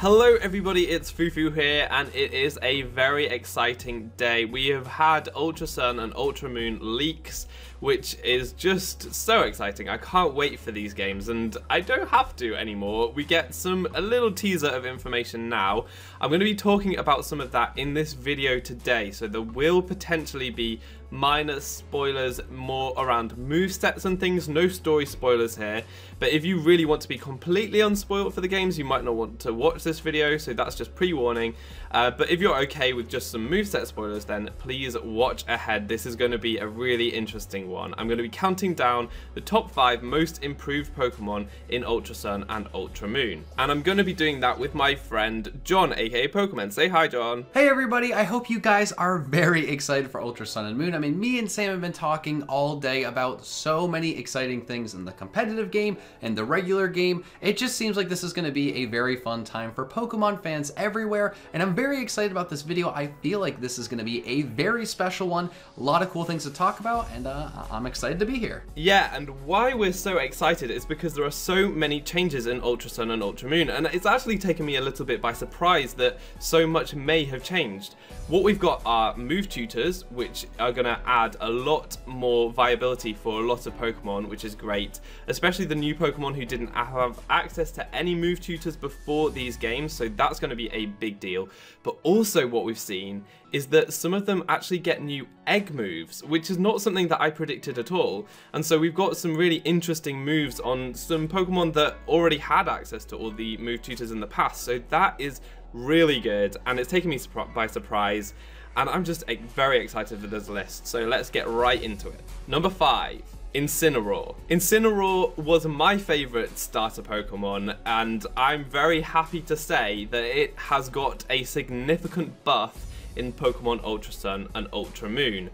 Hello everybody, it's Fufu here, and it is a very exciting day. We have had Ultra Sun and Ultra Moon leaks, which is just so exciting. I can't wait for these games, and I don't have to anymore. We get a little teaser of information now. I'm going to be talking about some of that in this video today, so there will potentially be minor spoilers more around movesets and things, no story spoilers here. But if you really want to be completely unspoiled for the games, you might not want to watch this video, so that's just pre-warning. But if you're okay with just some moveset spoilers, then please watch ahead. This is going to be a really interesting one. I'm going to be counting down the top 5 most improved Pokemon in Ultra Sun and Ultra Moon. And I'm going to be doing that with my friend John, aka Pokemon. Say hi, John. Hey everybody, I hope you guys are very excited for Ultra Sun and Moon. I mean, me and Sam have been talking all day about so many exciting things in the competitive game and the regular game. It just seems like this is going to be a very fun time for Pokemon fans everywhere, and I'm very excited about this video. I feel like this is going to be a very special one. A lot of cool things to talk about, and I'm excited to be here. Yeah, and why we're so excited is because there are so many changes in Ultra Sun and Ultra Moon, and it's actually taken me a little bit by surprise that so much may have changed. What we've got are move tutors, which are going to add a lot more viability for a lot of Pokemon, which is great, especially the new Pokemon who didn't have access to any move tutors before these games, so that's going to be a big deal. But also what we've seen is that some of them actually get new egg moves, which is not something that I predicted at all. And so we've got some really interesting moves on some Pokemon that already had access to all the move tutors in the past, so that is really good, and it's taken me by surprise. And I'm just very excited for this list, so let's get right into it. Number 5, Incineroar. Incineroar was my favorite starter Pokemon, and I'm very happy to say that it has got a significant buff in Pokemon Ultra Sun and Ultra Moon.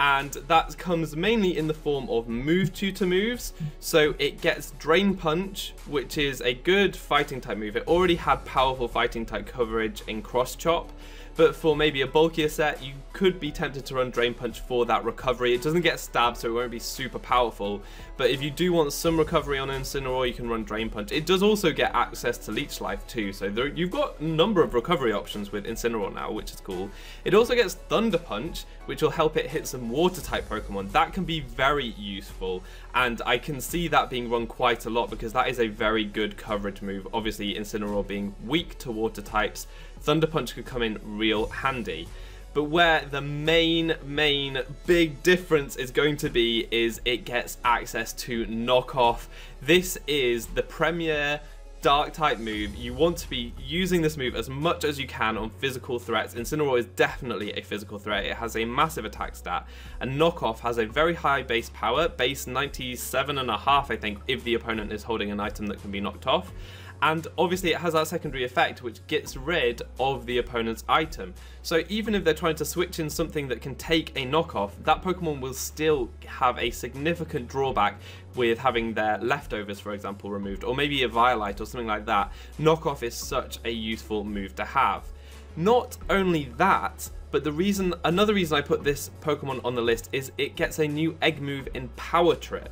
And that comes mainly in the form of move tutor moves. So it gets Drain Punch, which is a good fighting type move. It already had powerful fighting type coverage in Cross Chop, but for maybe a bulkier set, you could be tempted to run Drain Punch for that recovery. It doesn't get stabbed, so it won't be super powerful, but if you do want some recovery on Incineroar, you can run Drain Punch. It does also get access to Leech Life too, so you've got a number of recovery options with Incineroar now, which is cool. It also gets Thunder Punch, which will help it hit some Water-type Pokemon. That can be very useful, and I can see that being run quite a lot because that is a very good coverage move. Obviously, Incineroar being weak to Water types, Thunder Punch could come in real handy. But where the main big difference is going to be is it gets access to Knock Off. This is the premier dark type move. You want to be using this move as much as you can on physical threats. Incineroar is definitely a physical threat. It has a massive attack stat, and Knock Off has a very high base power, base 97.5 I think, if the opponent is holding an item that can be knocked off. And obviously it has that secondary effect which gets rid of the opponent's item. So even if they're trying to switch in something that can take a knockoff, that Pokemon will still have a significant drawback with having their leftovers, for example, removed, or maybe a Violite or something like that. Knockoff is such a useful move to have. Not only that, but another reason I put this Pokemon on the list is it gets a new egg move in Power Trip.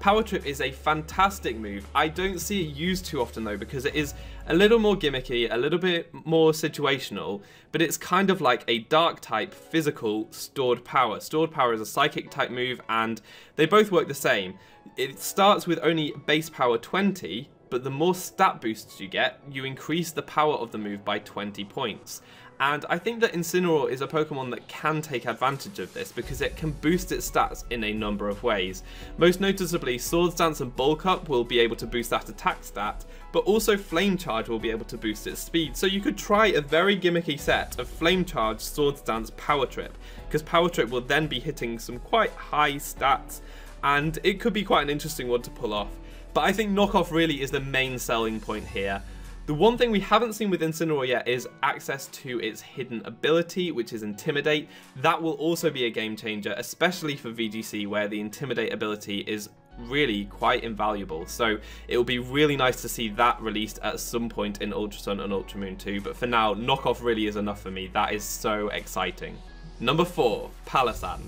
Power Trip is a fantastic move. I don't see it used too often though, because it is a little more gimmicky, a little bit more situational, but it's kind of like a dark type physical stored power. Stored power is a psychic type move, and they both work the same. It starts with only base power 20, but the more stat boosts you get, you increase the power of the move by 20 points. And I think that Incineroar is a Pokemon that can take advantage of this because it can boost its stats in a number of ways. Most noticeably, Swords Dance and Bulk Up will be able to boost that attack stat, but also Flame Charge will be able to boost its speed. So you could try a very gimmicky set of Flame Charge, Swords Dance, Power Trip, because Power Trip will then be hitting some quite high stats, and it could be quite an interesting one to pull off. But I think Knock Off really is the main selling point here. The one thing we haven't seen with Incineroar yet is access to its hidden ability, which is Intimidate. That will also be a game changer, especially for VGC, where the Intimidate ability is really quite invaluable. So it will be really nice to see that released at some point in Ultra Sun and Ultra Moon 2. But for now, Knock Off really is enough for me. That is so exciting. Number 4, Palossand.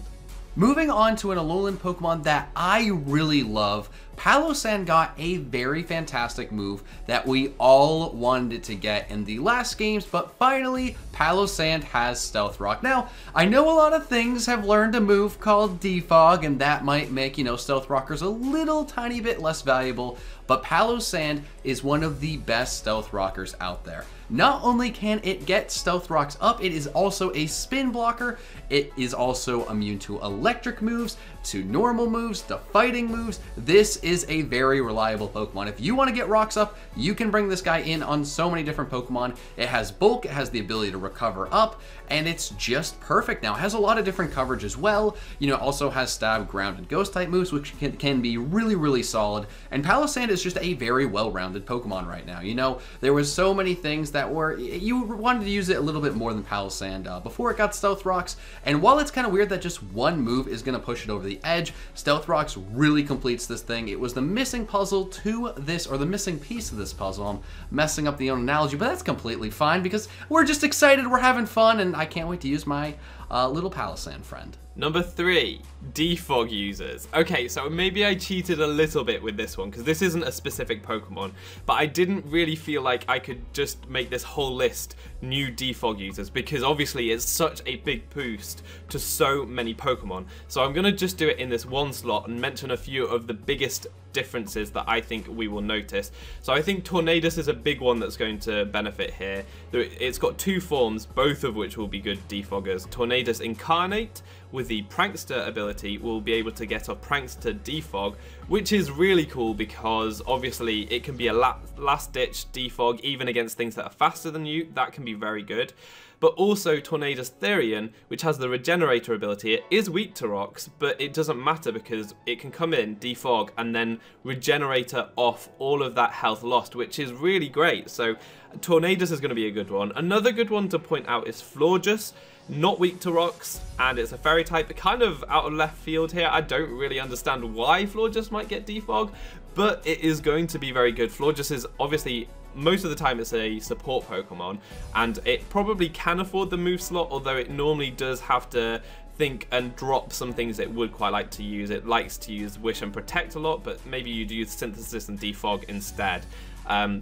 Moving on to an Alolan Pokemon that I really love, Palossand got a very fantastic move that we all wanted to get in the last games, but finally, Palossand has Stealth Rock. Now, I know a lot of things have learned a move called Defog, and that might make, you know, Stealth Rockers a little tiny bit less valuable, but Palossand is one of the best Stealth Rockers out there. Not only can it get Stealth Rocks up, it is also a spin blocker. It is also immune to electric moves, to normal moves, to fighting moves. This is a very reliable Pokemon. If you want to get rocks up, you can bring this guy in on so many different Pokemon. It has bulk, it has the ability to recover up, and it's just perfect now. It has a lot of different coverage as well. You know, it also has stab, ground, and ghost type moves, which can be really, really solid. And Palossand is just a very well-rounded Pokemon right now. You know, there was so many things that were, you wanted to use it a little bit more than Palossand before it got Stealth Rocks. And while it's kind of weird that just one move is going to push it over the edge, Stealth Rocks really completes this thing. It was the missing puzzle to this, or the missing piece of this puzzle. I'm messing up the own analogy, but that's completely fine because we're just excited, we're having fun, and I can't wait to use my little Palossand friend. Number 3, Defog users. Okay, so maybe I cheated a little bit with this one because this isn't a specific Pokemon, but I didn't really feel like I could just make this whole list new Defog users because obviously it's such a big boost to so many Pokemon. So I'm gonna just do it in this one slot and mention a few of the biggest differences that I think we will notice. So I think Tornadus is a big one that's going to benefit here. It's got two forms, both of which will be good defoggers. Tornadus Incarnate with the Prankster ability will be able to get a Prankster defog, which is really cool because obviously it can be a last-ditch defog even against things that are faster than you. That can be very good. But also Tornadus Therian, which has the Regenerator ability. It is weak to rocks, but it doesn't matter because it can come in, defog, and then Regenerator off all of that health lost, which is really great. So Tornadus is going to be a good one. Another good one to point out is Florges. Not weak to rocks, and it's a fairy type, kind of out of left field here. I don't really understand why Florges might get defog, but it is going to be very good. Florges is obviously, most of the time it's a support Pokemon, and it probably can afford the move slot, although it normally does have to think and drop some things it would quite like to use. It likes to use Wish and Protect a lot, but maybe you'd use Synthesis and Defog instead.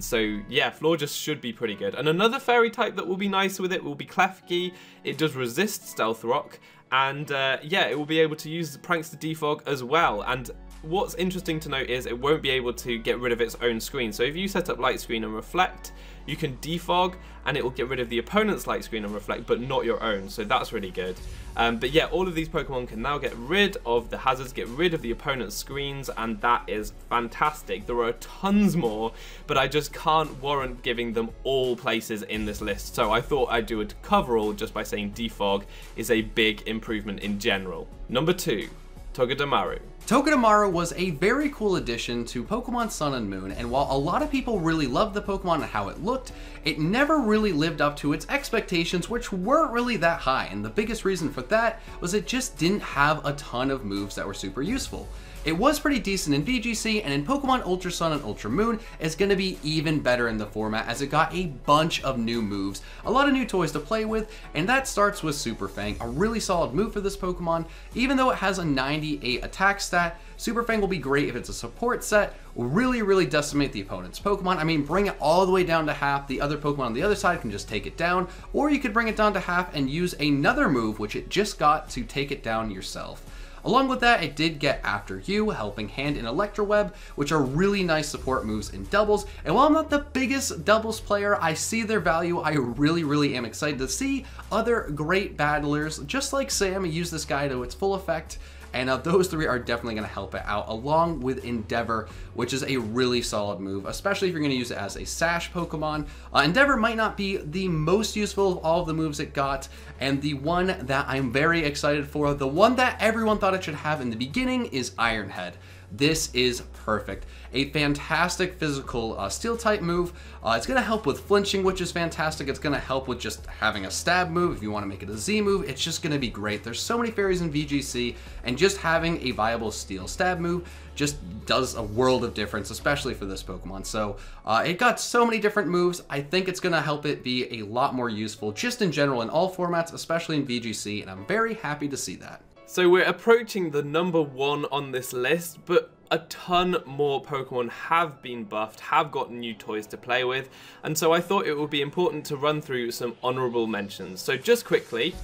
So yeah, Florges should be pretty good. And another fairy type that will be nice with it will be Klefki. It does resist Stealth Rock, and yeah, it will be able to use Prankster Defog as well. And what's interesting to note is it won't be able to get rid of its own screen. So if you set up Light Screen and Reflect, you can defog and it will get rid of the opponent's Light Screen and Reflect, but not your own, so that's really good. But yeah, all of these Pokemon can now get rid of the hazards, get rid of the opponent's screens, and that is fantastic. There are tons more, but I just can't warrant giving them all places in this list, so I thought I'd do a coverall just by saying defog is a big improvement in general. Number 2, Togedemaru. Togedemaru was a very cool addition to Pokemon Sun and Moon, and while a lot of people really loved the Pokemon and how it looked, it never really lived up to its expectations, which weren't really that high, and the biggest reason for that was it just didn't have a ton of moves that were super useful. It was pretty decent in VGC, and in Pokemon Ultra Sun and Ultra Moon, it's going to be even better in the format as it got a bunch of new moves, a lot of new toys to play with, and that starts with Super Fang, a really solid move for this Pokemon. Even though it has a 98 attack stat, Super Fang will be great if it's a support set, really, really decimate the opponent's Pokemon. I mean, bring it all the way down to half, the other Pokemon on the other side can just take it down, or you could bring it down to half and use another move, which it just got, to take it down yourself. Along with that, it did get After You, Helping Hand, and Electroweb, which are really nice support moves in doubles. And while I'm not the biggest doubles player, I see their value. I really, really am excited to see other great battlers, just like Sam, use this guy to its full effect. And those three are definitely going to help it out, along with Endeavor, which is a really solid move, especially if you're going to use it as a Sash Pokemon. Endeavor might not be the most useful of all of the moves it got, and the one that I'm very excited for, the one that everyone thought it should have in the beginning, is Iron Head. This is perfect. A fantastic physical steel type move. It's going to help with flinching, which is fantastic. It's going to help with just having a stab move. If you want to make it a Z move, it's just going to be great. There's so many fairies in VGC, and just having a viable steel stab move just does a world of difference, especially for this Pokemon. So it got so many different moves. I think it's going to help it be a lot more useful just in general in all formats, especially in VGC, and I'm very happy to see that. So we're approaching the number one on this list, but a ton more Pokemon have been buffed, have gotten new toys to play with, and so I thought it would be important to run through some honourable mentions. So just quickly,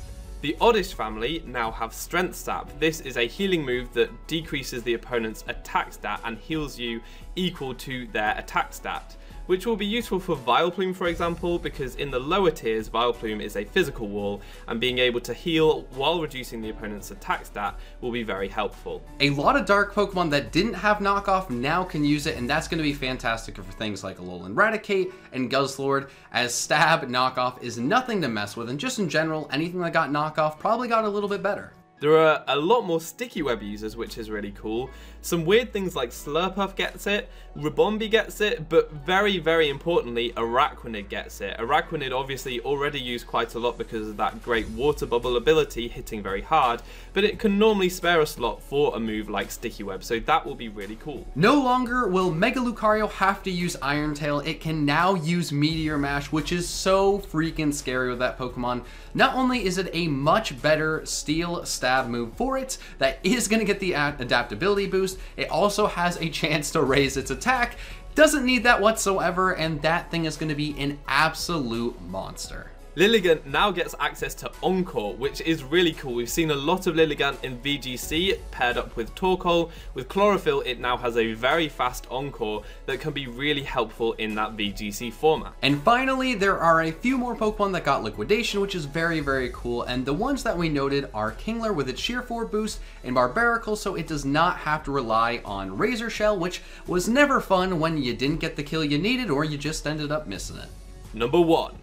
the Oddish family now have Strength Sap. This is a healing move that decreases the opponent's attack stat and heals you equal to their attack stat, which will be useful for Vileplume, for example, because in the lower tiers, Vileplume is a physical wall, and being able to heal while reducing the opponent's attack stat will be very helpful. A lot of dark Pokemon that didn't have knockoff now can use it, and that's going to be fantastic for things like Alolan Raticate and Guzzlord, as stab knockoff is nothing to mess with, and just in general, anything that got knockoff probably got a little bit better. There are a lot more sticky web users, which is really cool. Some weird things like Slurpuff gets it, Ribombee gets it, but very, very importantly, Araquanid gets it. Araquanid obviously already used quite a lot because of that great water bubble ability hitting very hard, but it can normally spare a slot for a move like sticky web, so that will be really cool. No longer will Mega Lucario have to use Iron Tail. It can now use Meteor Mash, which is so freaking scary with that Pokemon. Not only is it a much better steel stab move for it that is going to get the adaptability boost, it also has a chance to raise its attack. Doesn't need that whatsoever, and that thing is going to be an absolute monster. Lilligant now gets access to Encore, which is really cool. We've seen a lot of Lilligant in VGC paired up with Torkoal. With Chlorophyll, it now has a very fast Encore that can be really helpful in that VGC format. And finally, there are a few more Pokemon that got Liquidation, which is very, very cool. And the ones that we noted are Kingler with its Sheer 4 boost and Barbaracle, so it does not have to rely on Razor Shell, which was never fun when you didn't get the kill you needed or you just ended up missing it. Number one.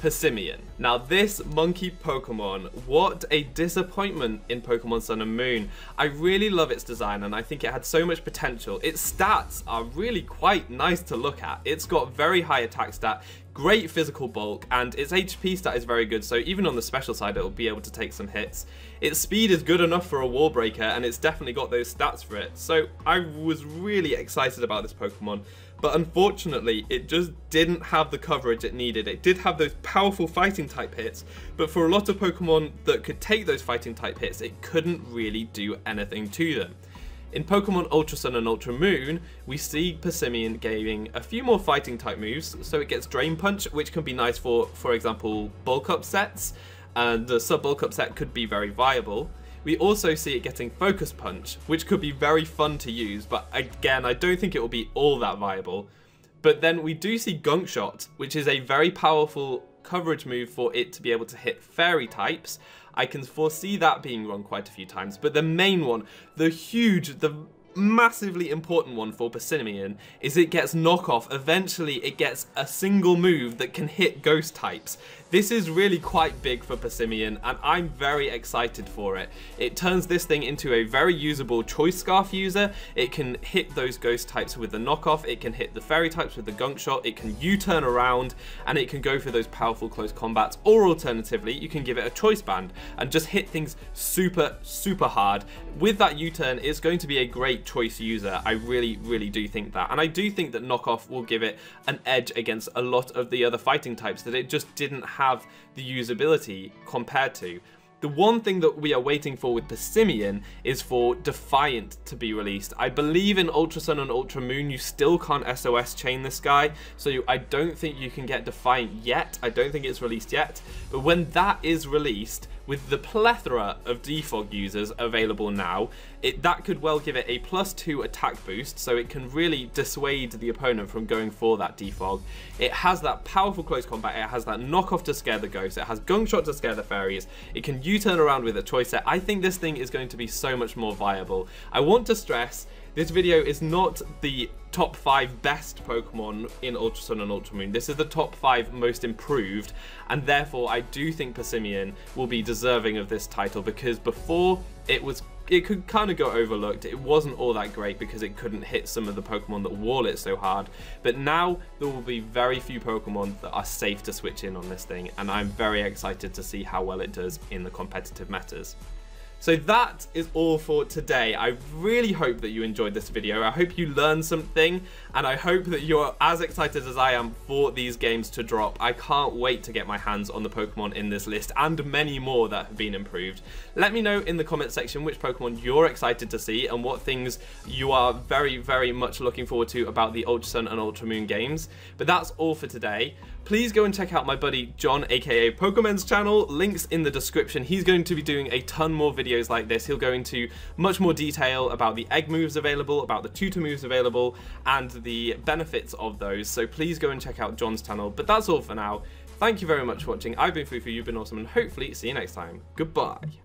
Passimian. Now this monkey Pokemon, what a disappointment in Pokemon Sun and Moon. I really love its design and I think it had so much potential. Its stats are really quite nice to look at. It's got very high attack stat, great physical bulk, and its HP stat is very good, so even on the special side it'll be able to take some hits. Its speed is good enough for a wall breaker and it's definitely got those stats for it. So I was really excited about this Pokemon, but unfortunately it just didn't have the coverage it needed. It did have those powerful fighting type hits, but for a lot of Pokemon that could take those fighting type hits, it couldn't really do anything to them. In Pokemon Ultra Sun and Ultra Moon, we see Passimian gaining a few more fighting type moves, so it gets Drain Punch, which can be nice for example, bulk up sets, and the sub-bulk up set could be very viable. We also see it getting Focus Punch, which could be very fun to use, but again, I don't think it will be all that viable. But then we do see Gunk Shot, which is a very powerful coverage move for it to be able to hit fairy types. I can foresee that being run quite a few times, but the main one, the huge, the massively important one for Passimian is it gets knockoff. Eventually it gets a single move that can hit ghost types. This is really quite big for Passimian and I'm very excited for it. It turns this thing into a very usable Choice Scarf user. It can hit those ghost types with the knockoff, it can hit the fairy types with the Gunk Shot, it can U-turn around and it can go for those powerful close combats, or alternatively you can give it a Choice Band and just hit things super, super hard. With that U-turn, it's going to be a great choice user. I really, really do think that. And I do think that knockoff will give it an edge against a lot of the other fighting types that it just didn't have the usability compared to. The one thing that we are waiting for with Passimian is for Defiant to be released. I believe in Ultra Sun and Ultra Moon you still can't SOS chain this guy, so I don't think you can get Defiant yet. I don't think it's released yet, but when that is released, with the plethora of Defog users available now, that could well give it a +2 attack boost, so it can really dissuade the opponent from going for that Defog. It has that powerful close combat, it has that knockoff to scare the ghosts, it has Gunk Shot to scare the fairies, it can U-turn around with a choice set. I think this thing is going to be so much more viable. I want to stress, this video is not the top 5 best Pokemon in Ultra Sun and Ultra Moon. This is the top 5 most improved, and therefore I do think Passimian will be deserving of this title, because before it could kind of go overlooked. It wasn't all that great because it couldn't hit some of the Pokemon that wall it so hard, but now there will be very few Pokemon that are safe to switch in on this thing, and I'm very excited to see how well it does in the competitive metas. So that is all for today. I really hope that you enjoyed this video. I hope you learned something, and I hope that you're as excited as I am for these games to drop. I can't wait to get my hands on the Pokemon in this list and many more that have been improved. Let me know in the comment section which Pokemon you're excited to see and what things you are very, very much looking forward to about the Ultra Sun and Ultra Moon games. But that's all for today. Please go and check out my buddy John, aka Pokemon's channel. Links in the description. He's going to be doing a ton more videos like this. He'll go into much more detail about the egg moves available, about the tutor moves available, and the benefits of those. So please go and check out John's channel. But that's all for now. Thank you very much for watching. I've been Fufu, you've been awesome, and hopefully see you next time. Goodbye.